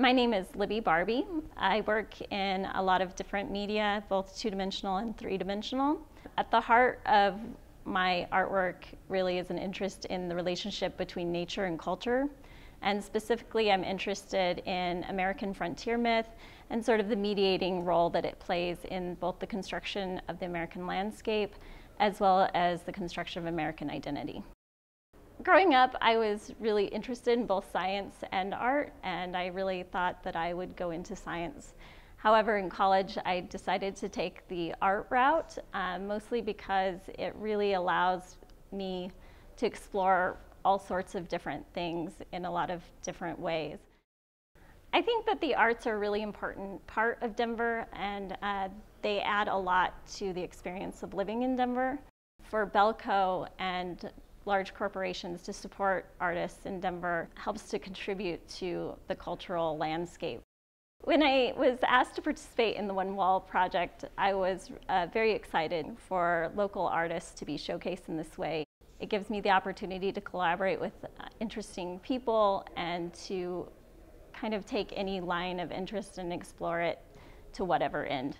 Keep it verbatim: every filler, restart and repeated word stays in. My name is Libby Barbee. I work in a lot of different media, both two-dimensional and three-dimensional. At the heart of my artwork really is an interest in the relationship between nature and culture. And specifically, I'm interested in American frontier myth and sort of the mediating role that it plays in both the construction of the American landscape as well as the construction of American identity. Growing up, I was really interested in both science and art, and I really thought that I would go into science. However, in college, I decided to take the art route, uh, mostly because it really allows me to explore all sorts of different things in a lot of different ways. I think that the arts are a really important part of Denver, and uh, they add a lot to the experience of living in Denver. For Bellco and large corporations to support artists in Denver helps to contribute to the cultural landscape. When I was asked to participate in the One Wall project, I was uh, very excited for local artists to be showcased in this way. It gives me the opportunity to collaborate with interesting people and to kind of take any line of interest and explore it to whatever end.